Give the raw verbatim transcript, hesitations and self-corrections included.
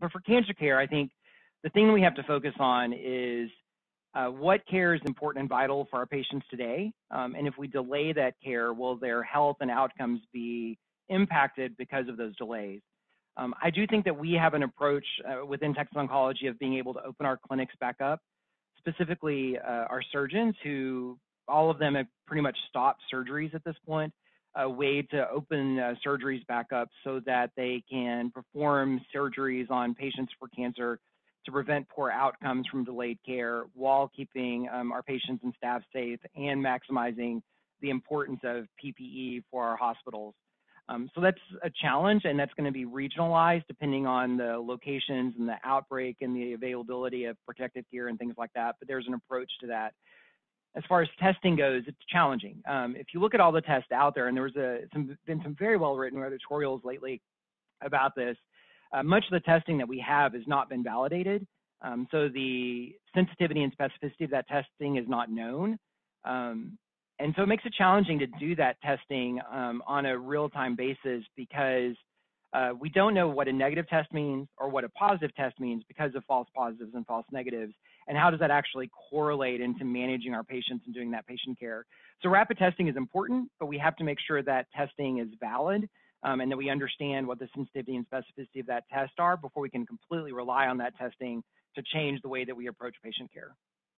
But for cancer care, I think the thing we have to focus on is uh, what care is important and vital for our patients today. Um, and if we delay that care, will their health and outcomes be impacted because of those delays? Um, I do think that we have an approach uh, within Texas Oncology of being able to open our clinics back up, specifically uh, our surgeons, who all of them have pretty much stopped surgeries at this point, a way to open uh, surgeries back up so that they can perform surgeries on patients for cancer to prevent poor outcomes from delayed care while keeping um, our patients and staff safe and maximizing the importance of P P E for our hospitals. Um, so that's a challenge, and that's going to be regionalized depending on the locations and the outbreak and the availability of protective gear and things like that, but there's an approach to that. As far as testing goes, it's challenging. Um, if you look at all the tests out there, and there's a, some, been some very well-written editorials lately about this, uh, much of the testing that we have has not been validated. Um, so the sensitivity and specificity of that testing is not known. Um, and so it makes it challenging to do that testing um, on a real-time basis, because uh, we don't know what a negative test means or what a positive test means because of false positives and false negatives. And how does that actually correlate into managing our patients and doing that patient care? So rapid testing is important, but we have to make sure that testing is valid um, and that we understand what the sensitivity and specificity of that test are before we can completely rely on that testing to change the way that we approach patient care.